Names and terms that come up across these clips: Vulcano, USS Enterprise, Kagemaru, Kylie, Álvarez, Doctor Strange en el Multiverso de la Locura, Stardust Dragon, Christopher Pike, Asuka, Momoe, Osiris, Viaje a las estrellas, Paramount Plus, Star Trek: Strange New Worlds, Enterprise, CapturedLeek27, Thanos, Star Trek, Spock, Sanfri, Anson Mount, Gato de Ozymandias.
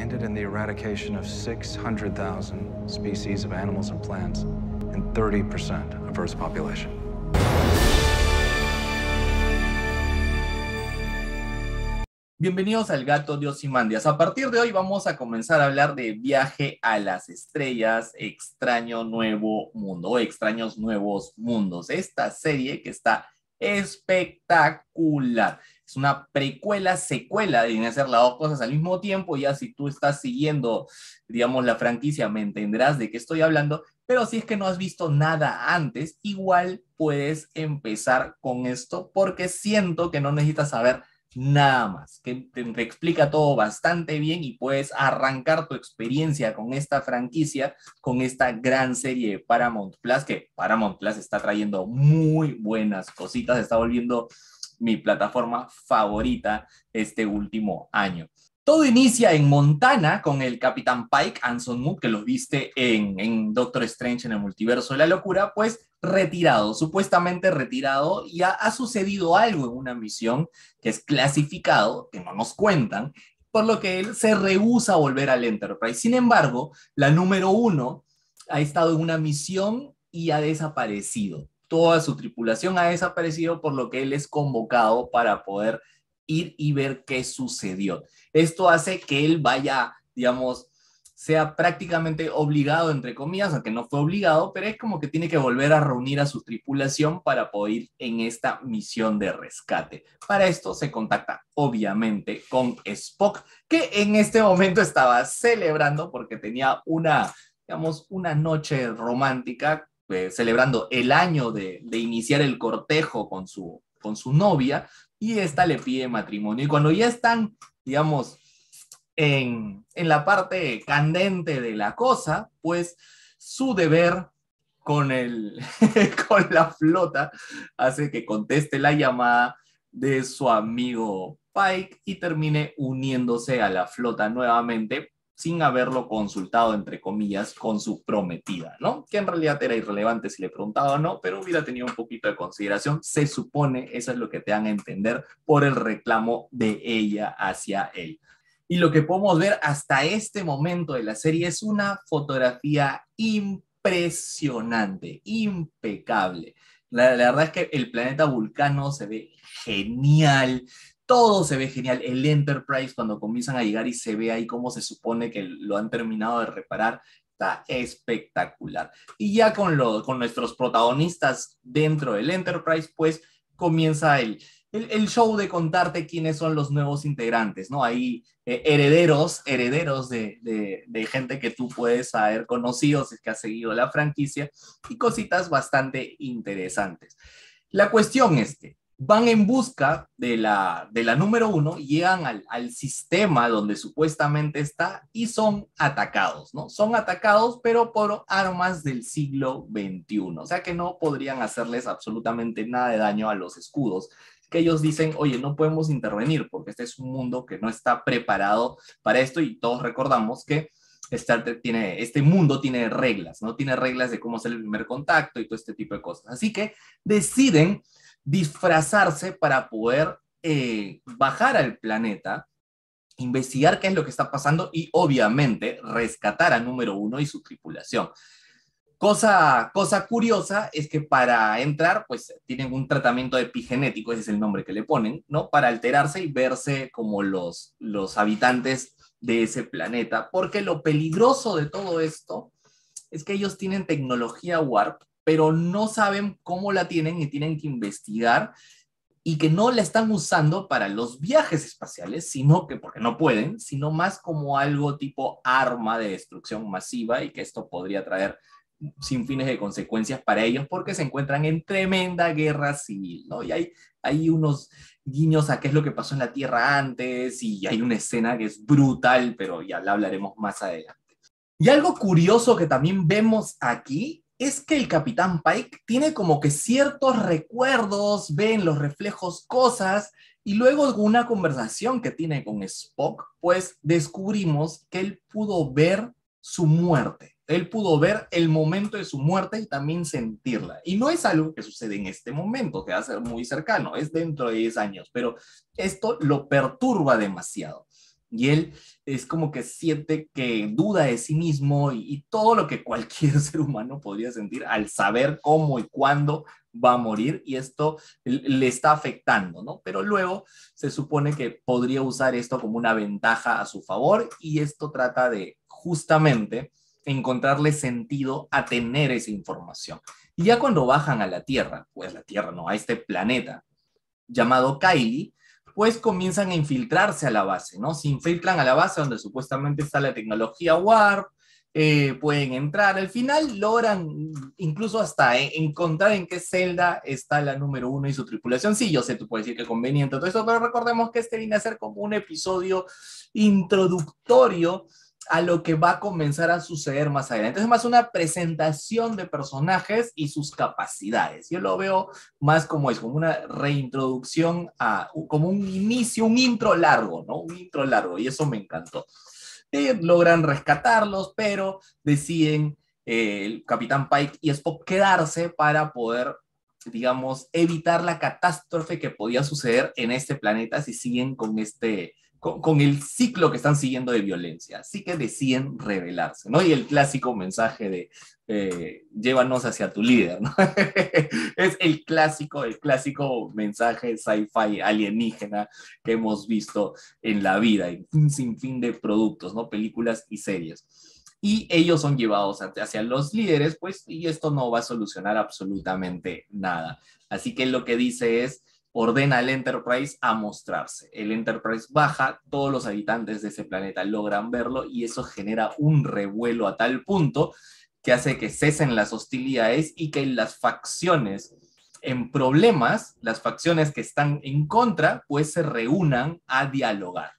ended in the eradication of 600,000 species of animals and plants and 30% of Earth's population. Bienvenidos al Gato de Ozymandias. A partir de hoy vamos a comenzar a hablar de Viaje a las Estrellas, Extraño Nuevo Mundo, o Extraños Nuevos Mundos. Esta serie que está espectacular. Es una precuela, secuela, deben hacer las dos cosas al mismo tiempo. Ya si tú estás siguiendo, digamos, la franquicia, me entenderás de qué estoy hablando. Pero si es que no has visto nada antes, igual puedes empezar con esto, porque siento que no necesitas saber nada más, que te explica todo bastante bien y puedes arrancar tu experiencia con esta franquicia, con esta gran serie de Paramount Plus, que Paramount Plus está trayendo muy buenas cositas, está volviendo mi plataforma favorita este último año. Todo inicia en Montana con el Capitán Pike, Anson Mount, que los viste en Doctor Strange en el Multiverso de la Locura, pues retirado, supuestamente retirado, y ha sucedido algo en una misión que es clasificado, que no nos cuentan, por lo que él se rehúsa a volver al Enterprise. Sin embargo, la número 1 ha estado en una misión y ha desaparecido. Toda su tripulación ha desaparecido, por lo que él es convocado para poder ir y ver qué sucedió. Esto hace que él vaya, digamos, sea prácticamente obligado, entre comillas, aunque no fue obligado, pero es como que tiene que volver a reunir a su tripulación para poder ir en esta misión de rescate. Para esto se contacta, obviamente, con Spock, que en este momento estaba celebrando porque tenía una, digamos, una noche romántica, celebrando el año de iniciar el cortejo con su novia, y esta le pide matrimonio. Y cuando ya están, digamos, en la parte candente de la cosa, pues su deber con la flota hace que conteste la llamada de su amigo Pike y termine uniéndose a la flota nuevamente sin haberlo consultado, entre comillas, con su prometida, ¿no? Que en realidad era irrelevante si le preguntaba o no, pero hubiera tenido un poquito de consideración, se supone, eso es lo que te dan a entender por el reclamo de ella hacia él. Y lo que podemos ver hasta este momento de la serie es una fotografía impresionante, impecable. La verdad es que el planeta Vulcano se ve genial, todo se ve genial. El Enterprise, cuando comienzan a llegar y se ve ahí cómo se supone que lo han terminado de reparar, está espectacular. Y ya con nuestros protagonistas dentro del Enterprise, pues comienza el show de contarte quiénes son los nuevos integrantes, ¿no? Hay herederos de gente que tú puedes haber conocido si es que has seguido la franquicia, y cositas bastante interesantes. La cuestión es que van en busca de la número 1, llegan al sistema donde supuestamente está y son atacados, ¿no? Son atacados, pero por armas del siglo XXI, o sea que no podrían hacerles absolutamente nada de daño a los escudos, que ellos dicen, oye, no podemos intervenir porque este es un mundo que no está preparado para esto, y todos recordamos que Star Trek este mundo tiene reglas, ¿no? Tiene reglas de cómo hacer el primer contacto y todo este tipo de cosas. Así que deciden disfrazarse para poder bajar al planeta, investigar qué es lo que está pasando y obviamente rescatar a número 1 y su tripulación. Cosa curiosa es que para entrar, pues tienen un tratamiento epigenético, ese es el nombre que le ponen, ¿no? Para alterarse y verse como los habitantes de ese planeta, porque lo peligroso de todo esto es que ellos tienen tecnología warp, pero no saben cómo la tienen y tienen que investigar, y que no la están usando para los viajes espaciales, sino que, porque no pueden, sino más como algo tipo arma de destrucción masiva, y que esto podría traer sin fines de consecuencias para ellos porque se encuentran en tremenda guerra civil, ¿no? Y hay unos guiños a qué es lo que pasó en la Tierra antes, y hay una escena que es brutal, pero ya la hablaremos más adelante. Y algo curioso que también vemos aquí es que el Capitán Pike tiene como que ciertos recuerdos, ve en los reflejos cosas, y luego de una conversación que tiene con Spock, pues descubrimos que él pudo ver su muerte. Él pudo ver el momento de su muerte y también sentirla. Y no es algo que sucede en este momento, que va a ser muy cercano, es dentro de 10 años, pero esto lo perturba demasiado. Y él es como que siente que duda de sí mismo y todo lo que cualquier ser humano podría sentir al saber cómo y cuándo va a morir, y esto le está afectando, ¿no? Pero luego se supone que podría usar esto como una ventaja a su favor, y esto trata de justamente encontrarle sentido a tener esa información. Y ya cuando bajan a la Tierra, pues la Tierra no, a este planeta llamado Kylie, pues comienzan a infiltrarse a la base, ¿no? Se infiltran a la base donde supuestamente está la tecnología Warp, pueden entrar, al final logran incluso hasta encontrar en qué celda está la número 1 y su tripulación. Sí, yo sé, tú puedes decir que es conveniente todo eso, pero recordemos que este viene a ser como un episodio introductorio a lo que va a comenzar a suceder más adelante. Es más una presentación de personajes y sus capacidades. Yo lo veo más como es, como una reintroducción, como un inicio, un intro largo, ¿no? Un intro largo, y eso me encantó. Logran rescatarlos, pero deciden el Capitán Pike y Spock quedarse para poder, digamos, evitar la catástrofe que podía suceder en este planeta si siguen con el ciclo que están siguiendo de violencia. Así que deciden rebelarse, ¿no? Y el clásico mensaje de llévanos hacia tu líder, ¿no? Es el clásico mensaje sci-fi alienígena que hemos visto en la vida, en un sinfín de productos, ¿no? Películas y series. Y ellos son llevados hacia los líderes, pues, y esto no va a solucionar absolutamente nada. Así que lo que dice es, ordena al Enterprise a mostrarse. El Enterprise baja, todos los habitantes de ese planeta logran verlo, y eso genera un revuelo a tal punto que hace que cesen las hostilidades y que las facciones en problemas, las facciones que están en contra, pues se reúnan a dialogar.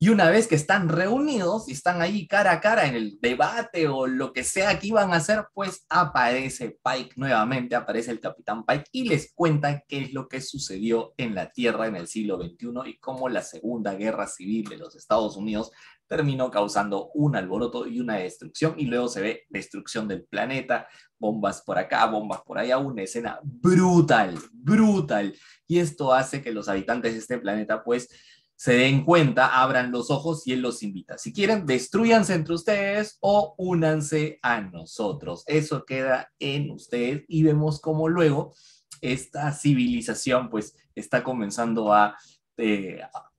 Y una vez que están reunidos y están ahí cara a cara en el debate o lo que sea que iban a hacer, pues aparece Pike nuevamente, aparece el Capitán Pike y les cuenta qué es lo que sucedió en la Tierra en el siglo XXI y cómo la Segunda Guerra Civil de los Estados Unidos terminó causando un alboroto y una destrucción, y luego se ve destrucción del planeta, bombas por acá, bombas por allá, una escena brutal, brutal. Y esto hace que los habitantes de este planeta, pues, se den cuenta, abran los ojos y él los invita. Si quieren, destrúyanse entre ustedes o únanse a nosotros. Eso queda en ustedes, y vemos cómo luego esta civilización pues está comenzando a,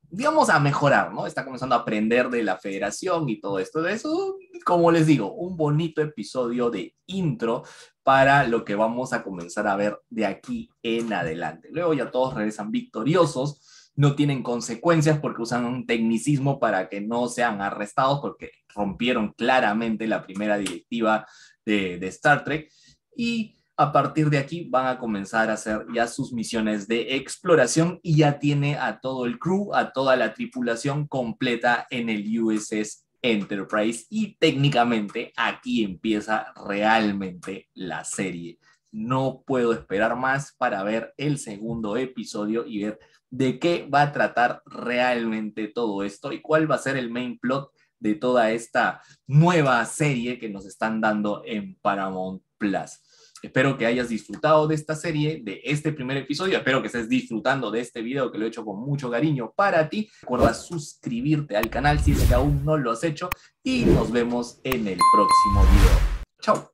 digamos, a mejorar, ¿no? Está comenzando a aprender de la Federación y todo esto. De eso, como les digo, un bonito episodio de intro para lo que vamos a comenzar a ver de aquí en adelante. Luego ya todos regresan victoriosos. No tienen consecuencias porque usan un tecnicismo para que no sean arrestados, porque rompieron claramente la primera directiva de Star Trek, y a partir de aquí van a comenzar a hacer ya sus misiones de exploración, y ya tiene a todo el crew, a toda la tripulación completa en el USS Enterprise, y técnicamente aquí empieza realmente la serie. No puedo esperar más para ver el segundo episodio y ver de qué va a tratar realmente todo esto y cuál va a ser el main plot de toda esta nueva serie que nos están dando en Paramount Plus. Espero que hayas disfrutado de esta serie, de este primer episodio. Espero que estés disfrutando de este video, que lo he hecho con mucho cariño para ti. Recuerda suscribirte al canal si es que aún no lo has hecho, y nos vemos en el próximo video. ¡Chao!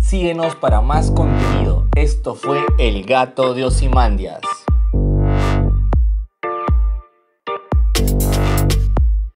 Síguenos para más contenido. Esto fue El Gato de Ozymandias.